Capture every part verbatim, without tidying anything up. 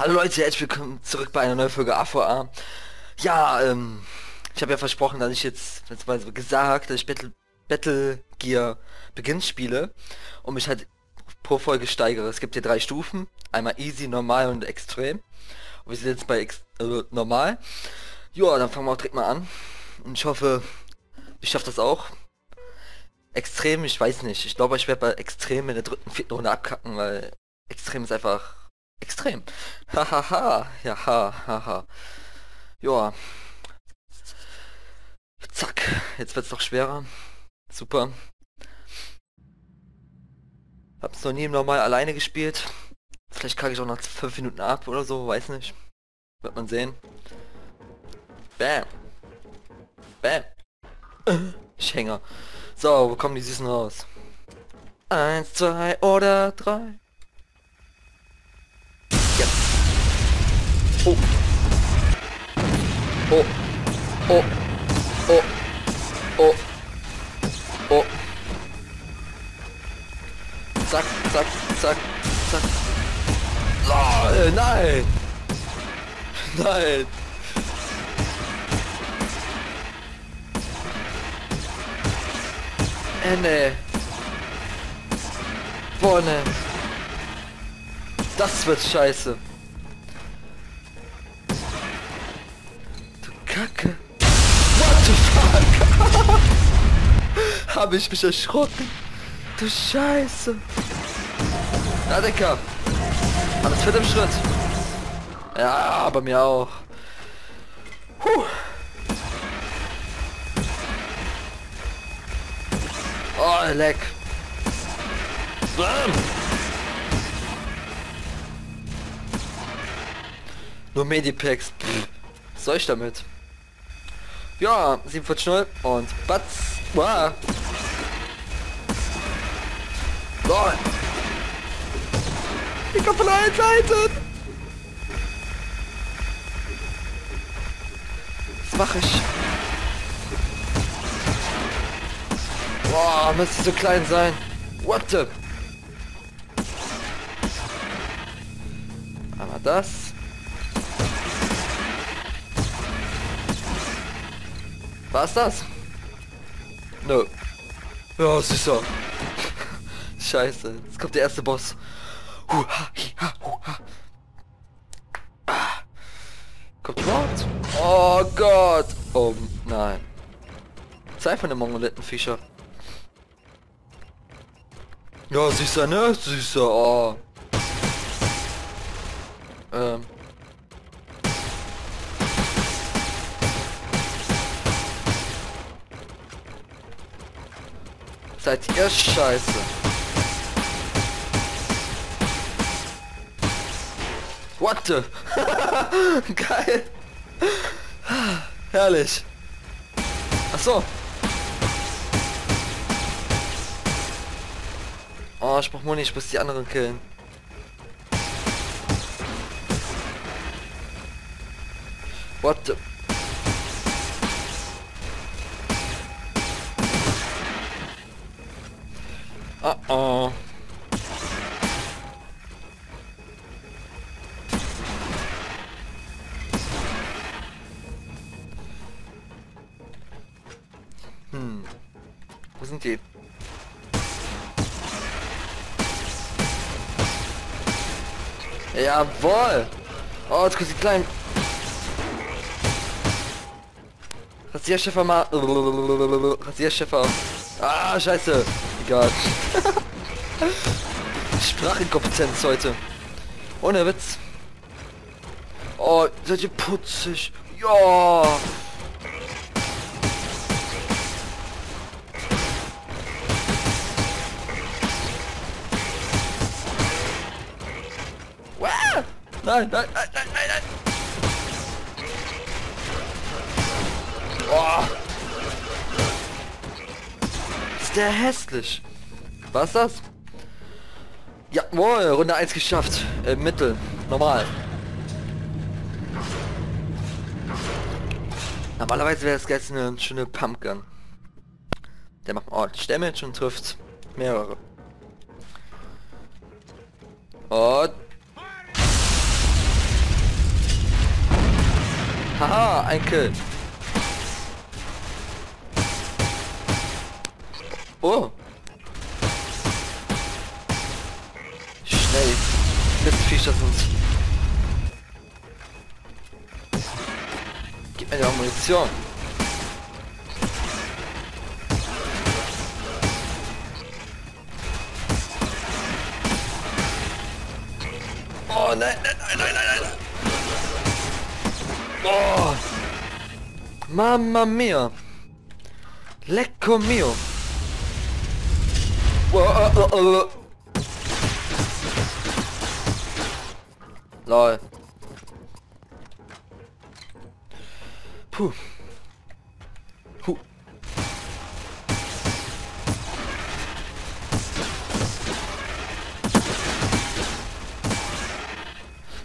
Hallo Leute, herzlich willkommen zurück bei einer neuen Folge A V A. Ja, ähm, ich habe ja versprochen, dass ich jetzt, jetzt mal gesagt, dass ich Battle, Battle Gear Beginn spiele und mich halt pro Folge steigere. Es gibt hier drei Stufen, einmal Easy, Normal und Extrem. Und wir sind jetzt bei Ex äh, Normal. Ja, dann fangen wir auch direkt mal an. Und ich hoffe, ich schaffe das auch. Extrem, ich weiß nicht. Ich glaube, ich werde bei Extrem in der dritten, vierten Runde abkacken, weil Extrem ist einfach... extrem. Hahaha. Ja, hahaha. Joa. Zack. Jetzt wird's noch schwerer. Super. Hab's noch nie im Normal alleine gespielt. Vielleicht kacke ich auch nach fünf Minuten ab oder so. Weiß nicht. Wird man sehen. Bam. Bam. Ich hänge. So, wo kommen die Süßen raus? Eins, zwei oder drei. Oh. Oh. Oh. Oh. Oh. Oh. Zack, zack, zack, zack. Oh, nein. Nein. Ende. Vorne. Das wird scheiße. Kacke. What the fuck? Habe ich mich erschrocken. Du Scheiße. Na, Dicker. Alles mit dem Schritt. Ja, bei mir auch. Puh. Oh, leck. Bam. Nur Medipacks. Pff. Was soll ich damit? Ja, sieben null und batz. Wow. Lol. Ich kann von allen Seiten. Was mache ich? Boah, müsste so klein sein. What the? Einmal das. Was das? Nö. No. Ja, es ist so. Scheiße. Jetzt kommt der erste Boss. Huh, ha, hi, ha, hu, ha. Ah. Kommt überhaupt? Oh Gott. Oh nein. Zeit von dem Mongolettenfischer. Ja, süßer, ne? Süßer. Oh. Ähm. Seid ihr scheiße. What the? Geil. Herrlich. Ach so. Oh, ich brauch Muni, ich muss die anderen killen. What the? Oh oh. Hm. Wo sind die? Jawohl! Oh, jetzt kommt die kleinen. Rasierschäfer mal. Rasierschäfer. Ah, scheiße. Egal. Sprachinkompetenz heute. Ohne Witz. Oh, seid ihr putzig. Ja. Nein, nein, nein, nein, nein, nein. Oh. Ist der hässlich. Was das? Jawohl, Runde eins geschafft. Äh, Mittel. Normal. Normalerweise wäre das jetzt eine schöne Pumpgun. Der macht ordentlich Damage und trifft mehrere. Und... Haha, ein Kill. Oh. Schnell. Jetzt krieg ich das uns. Gib mir die Munition. Oh nein, nein, nein, nein, nein, nein. Oh. Mamma mia. Lecco mio. Wow, oh, oh, oh. Lol. Puh. Puh.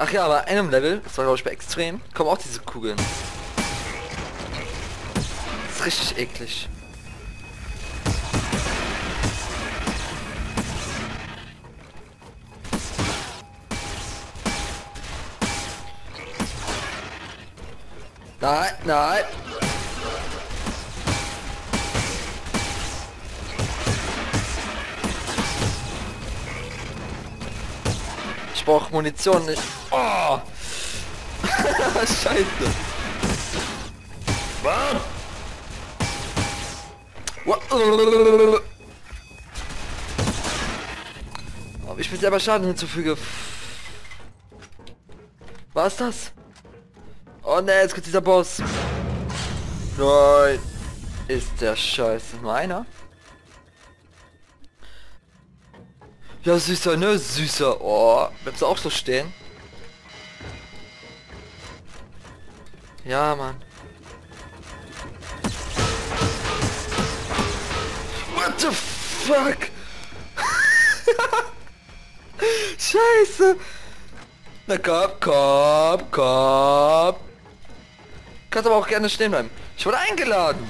Ach ja, aber einem Level, das war glaube ich bei Extrem, kommen auch diese Kugeln. Das ist richtig eklig. Nein, nein. Ich brauche Munition nicht. Oh. Scheiße. Ob ich mir selber Schaden hinzufüge. Was ist das? Oh ne, jetzt kommt dieser Boss. Nein. Ist der Scheiße. Nur einer? Ja, süßer, ne? Süßer. Oh, bleibst du auch so stehen? Ja, Mann. What the fuck? Scheiße. Na komm, komm, komm. Kannst aber auch gerne stehen bleiben. Ich wurde eingeladen.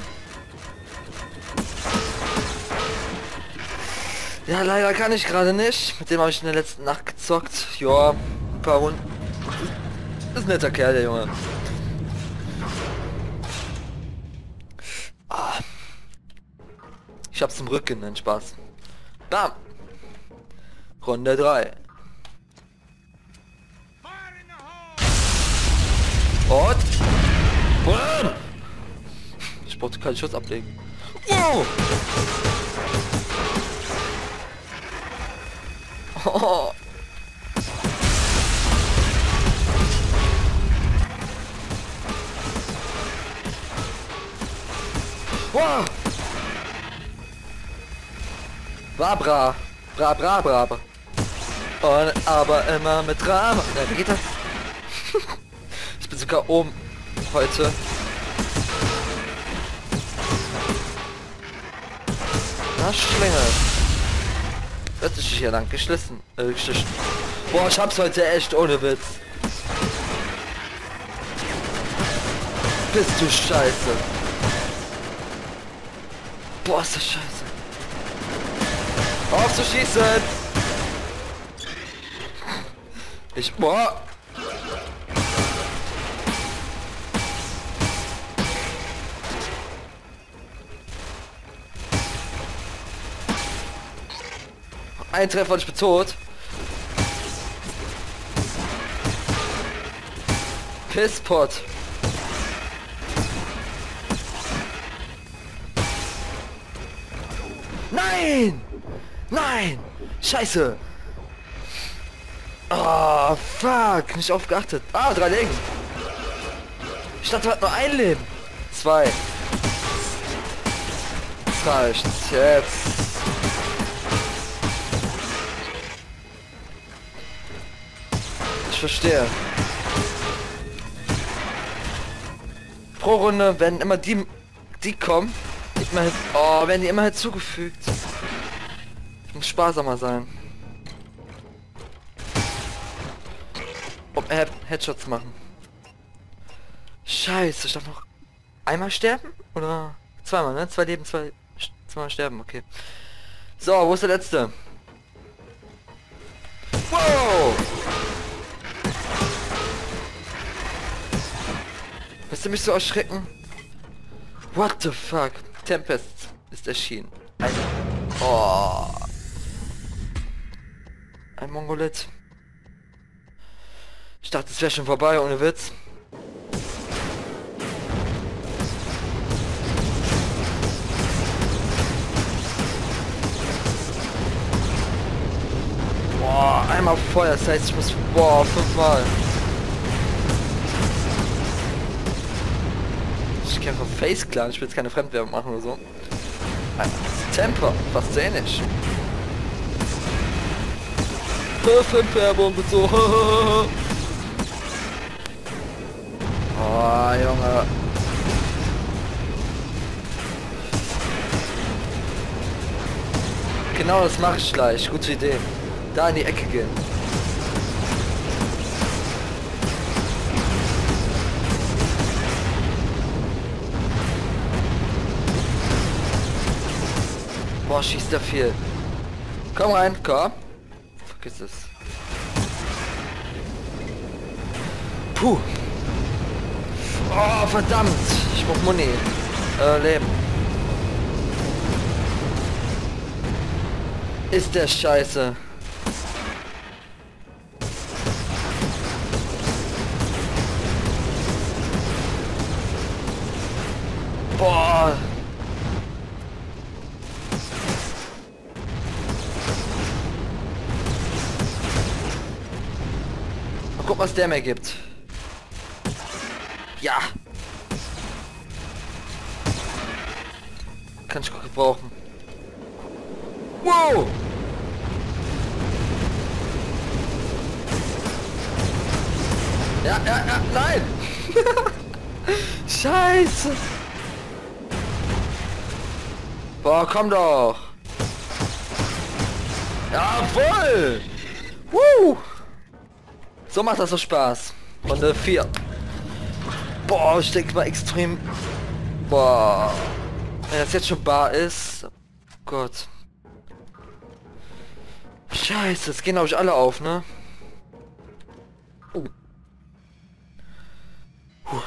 Ja, leider kann ich gerade nicht. Mit dem habe ich in der letzten Nacht gezockt. Joa, ein paar Runden. Das ist ein netter Kerl, der Junge. Ah. Ich hab's im Rücken, den Spaß. Bam. Runde drei. Und... Ich brauchte keinen Schuss ablegen. Wow! Oh. Wow! Bra bra, bra bra bra. Und aber immer mit Drama. Wie geht das? Ich bin sogar oben heute. Na Schlinge. Wird sich hier lang geschlissen. Äh, geschlissen. Boah, ich hab's heute echt ohne Witz. Bist du scheiße. Boah, ist das scheiße. Auf zu schießen! Ich boah! Ein Treffer und ich bin tot. Pisspot. Nein! Nein! Scheiße! Ah, oh, fuck! Nicht aufgeachtet. Ah, drei Leben. Ich dachte, wir hatten nur ein Leben. Zwei. Das reicht jetzt. Ich verstehe. Pro Runde werden immer die die kommen. Immer, oh, werden die immer hinzugefügt. Ich muss sparsamer sein. Um Headshots machen. Scheiße, ich darf noch einmal sterben? Oder zweimal, ne? Zwei Leben, zwei, zweimal sterben, okay. So, wo ist der letzte? Wow! Lässt du mich so erschrecken? What the fuck? Tempest ist erschienen. Ein... Oh. Ein Mongolit. Ich dachte, es wäre schon vorbei, ohne Witz. Boah, einmal Feuer, das heißt, ich muss... Boah, fünfmal. Ich kämpfe auf Face-Clan, ich will jetzt keine Fremdwerbung machen oder so. Temper, fast ähnlich. Fremdwerbung und so. Oh, Junge. Genau das mache ich gleich, gute Idee. Da in die Ecke gehen. Boah, schießt er viel. Komm rein, komm. Vergiss es. Puh. Oh, verdammt. Ich brauch Money. Äh, Leben. Ist der Scheiße. Boah. Guck, was der mir gibt. Ja. Kann ich gut gebrauchen. Wow. Ja, ja, ja, nein. Scheiße. Boah, komm doch. Jawohl. Woo. So macht das so Spaß. Runde vier. Boah, ich denke mal extrem... Boah. Wenn das jetzt schon bar ist... Oh Gott. Scheiße, jetzt gehen glaube ich alle auf, ne? Uh. Puh.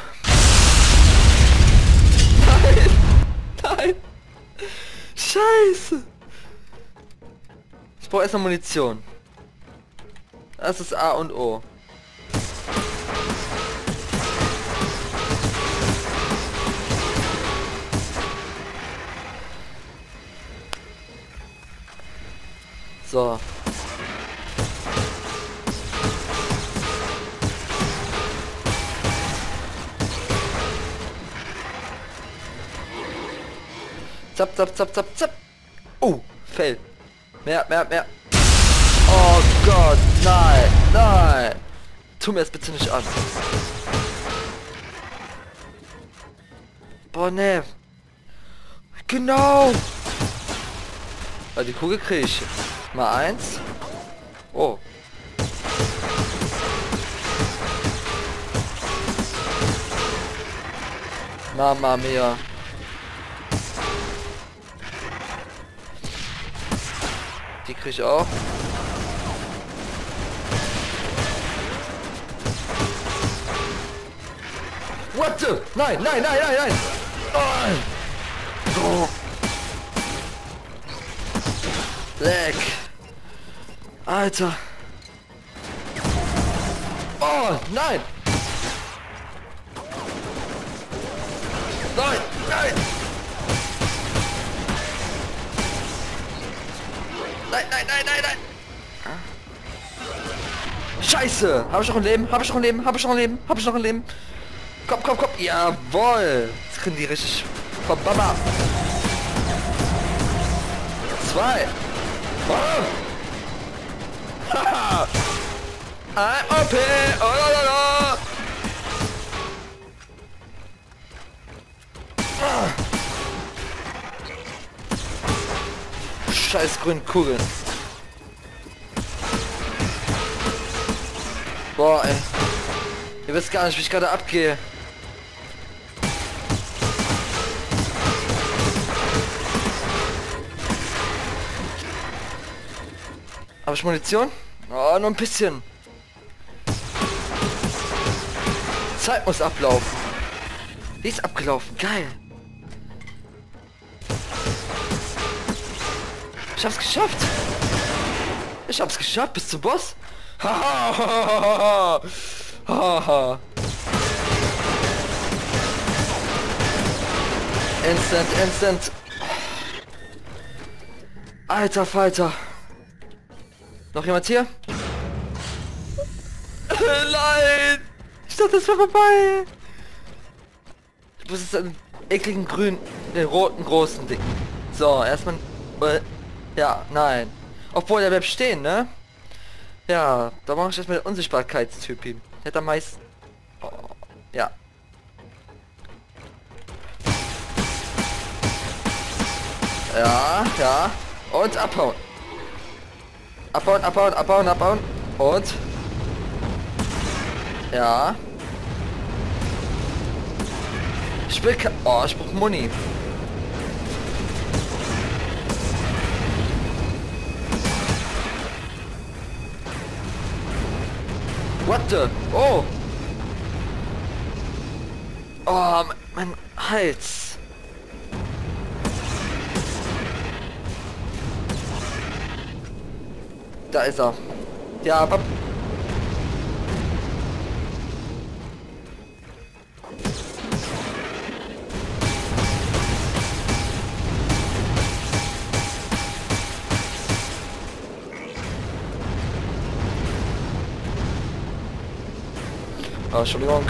Nein! Nein! Scheiße! Ich brauche erstmal Munition. Das ist A und O. So. Zap, zap, zap, zap, zap. Oh, fail. Mehr, mehr, mehr. Oh Gott, nein, nein. Tu mir das bitte nicht an. Boah, ne. Genau. Ah, die Kugel kriege ich. Mal eins. Oh. Mama mia. Die kriege ich auch. What the? Nein, nein, nein, nein, nein! Nein! Oh. Leck! Alter! Oh, nein! Nein, nein! Nein, nein, nein, nein, nein! Scheiße! Hab ich noch ein Leben? Hab ich noch ein Leben? Hab ich noch ein Leben? Hab ich noch ein Leben? Komm, komm, komm. Jawohl. Jetzt kriegen die richtig. Komm, Baba. Zwei. Oh. Haha. I'm O P. Oh, la, la. Scheiß grünen Kugeln. Boah, ey. Ihr wisst gar nicht, wie ich gerade abgehe. Habe ich Munition? Oh, nur ein bisschen. Zeit muss ablaufen. Die ist abgelaufen. Geil. Ich hab's geschafft. Ich hab's geschafft bis zum Boss. Hahaha. Haha. Instant, instant. Alter Falter. Noch jemand hier? Nein! Ich dachte, das war vorbei. Ich muss jetzt einen ekligen grünen, den roten großen Dicken. So, erstmal... Ja, nein. Obwohl, der bleibt stehen, ne? Ja, da mache ich erstmal den Unsichtbarkeitstyp hin. Hätte am meisten... Oh, ja. Ja, ja. Und abhauen. Abhauen, abhauen, abhauen, abhauen. Und... Ja. Ich will... Oh, ich brauche Muni. What the? Oh! Oh, mein Hals! Da ist er. Ja, pap. Oh, Entschuldigung,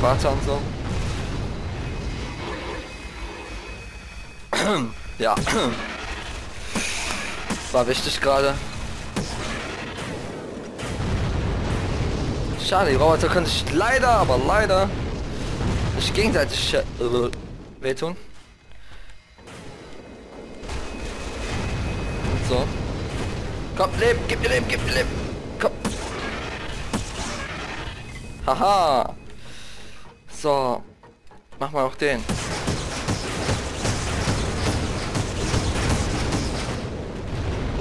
Vater und so. Ja. War wichtig gerade. Schade, die Roboter können sich leider, aber leider nicht gegenseitig wehtun. Und so. Komm, leb, gib mir Leben, gib mir Leben. Komm. Haha. So. Mach mal auch den.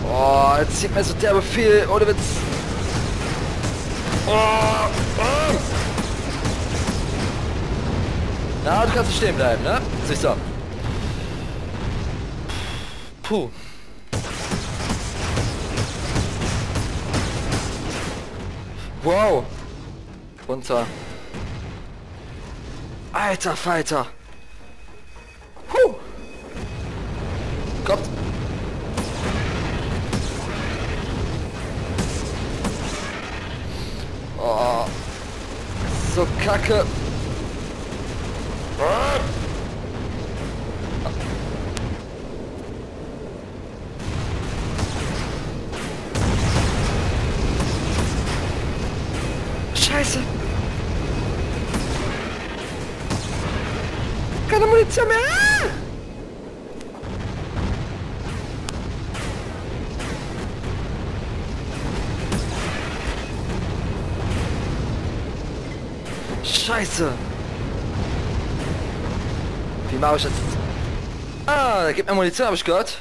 Oh, jetzt sieht man so derbe viel. Ohne Witz. Oh, oh. Na, du kannst stehen bleiben, ne? Siehst du. Puh. Wow. Runter. Alter Falter. Huh. Kommt. Oh. So kacke. Ah. Scheiße. Keine Munition mehr! Scheiße! Wie mache ich jetzt? Ah, da gibt mir Munition, habe ich gehört.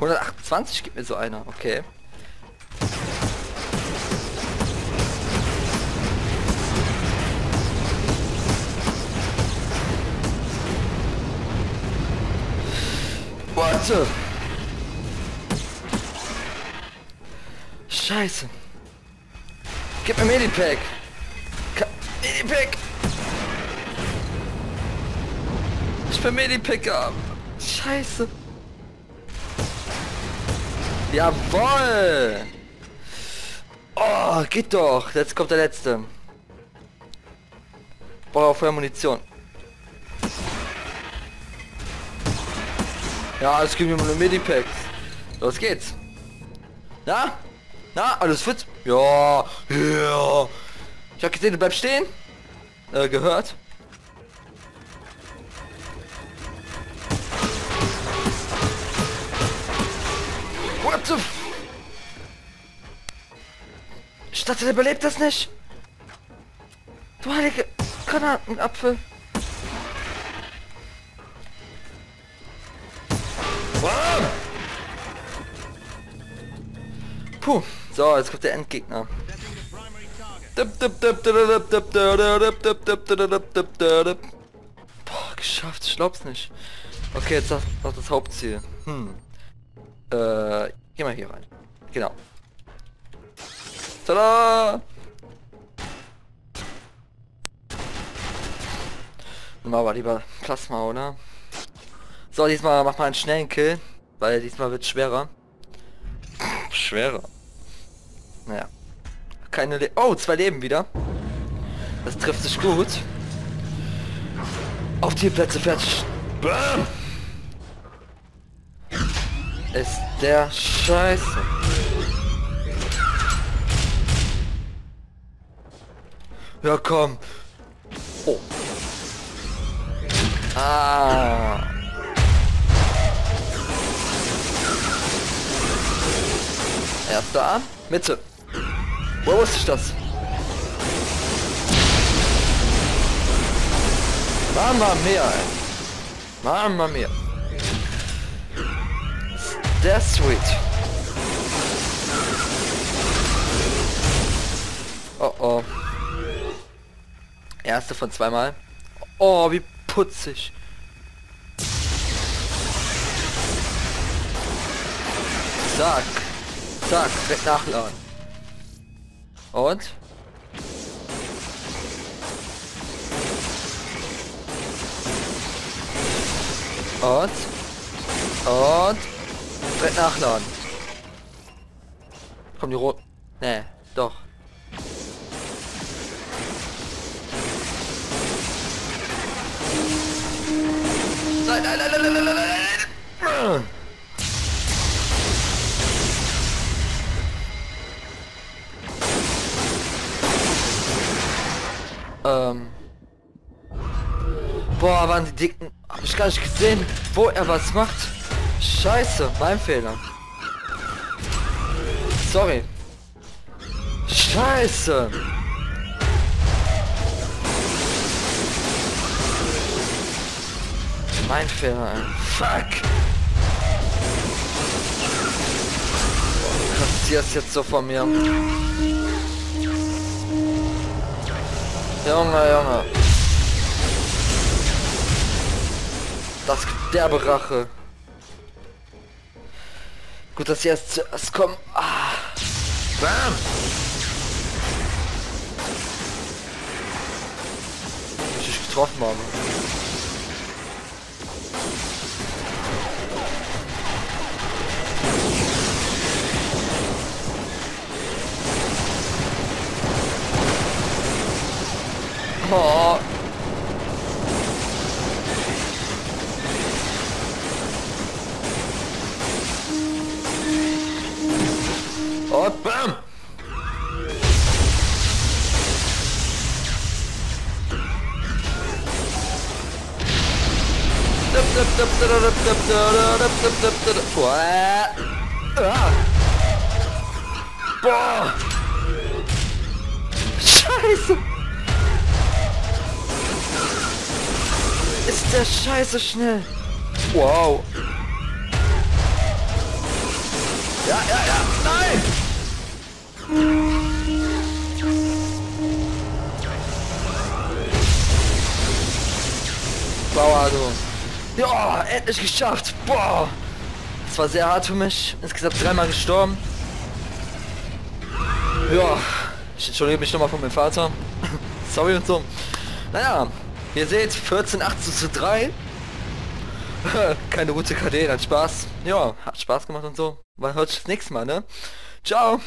hundertachtundzwanzig gibt mir so einer, okay. Warte! Scheiße! Gib mir Medipack! Ka Medipack! Ich will Medipack haben! Scheiße! Jawoll! Oh, geht doch! Jetzt kommt der letzte! Brauche vorher Munition! Ja, es gibt mir nur Medipacks. Los geht's. Na? Na, alles fit? Ja, ja. Ich hab gesehen, du bleibst stehen. Äh, gehört. What the f... Ich dachte, der überlebt das nicht. Du heilige Granatenapfel. Puh, so, jetzt kommt der Endgegner. Boah, geschafft, ich glaub's nicht. Okay, jetzt noch das Hauptziel. Hm. Äh, geh mal hier rein. Genau. Tada! Nimm aber lieber Plasma, oder? So, diesmal mach mal einen schnellen Kill, weil diesmal wird schwerer. Schwerer. Naja. Keine Le Oh, zwei Leben wieder. Das trifft sich gut. Auf die Plätze, fertig. Bam. Ist der Scheiße. Ja, komm. Oh. Ah. Erster Arm. Mitte. Wo wusste ich das? Mama mia, ey. Mama mia. Sehr sweet. Oh oh. Erste von zweimal. Oh, wie putzig. Zack. Zack. Direkt nachladen. Und? Und? Und? Direkt nachladen. Komm, die Rot... Nee, doch. Nein, nein, nein, nein, nein, nein, nein, nein. Ähm. Boah, waren die dicken... Hab ich gar nicht gesehen, wo er was macht. Scheiße, mein Fehler. Sorry. Scheiße. Mein Fehler, ey. Fuck. Boah, kassierst jetzt so von mir. Junge, Junge. Das gibt derbe Rache. Gut, dass sie erst zuerst kommen. Ah. Bam. Ich dich getroffen habe. Oh. Oh, bam! Boah! Scheiße! Ist der Scheiße schnell. Wow. Ja, ja, ja. Nein! Boah, du. Ja, endlich geschafft. Boah. Das war sehr hart für mich. Insgesamt dreimal gestorben. Ja. Ich entschuldige mich nochmal von meinem Vater. Sorry und so. Naja. Ihr seht, vierzehn, achtzehn zu drei. Keine gute K D, hat Spaß. Ja, hat Spaß gemacht und so. Man hört sich das nächste Mal, ne? Ciao!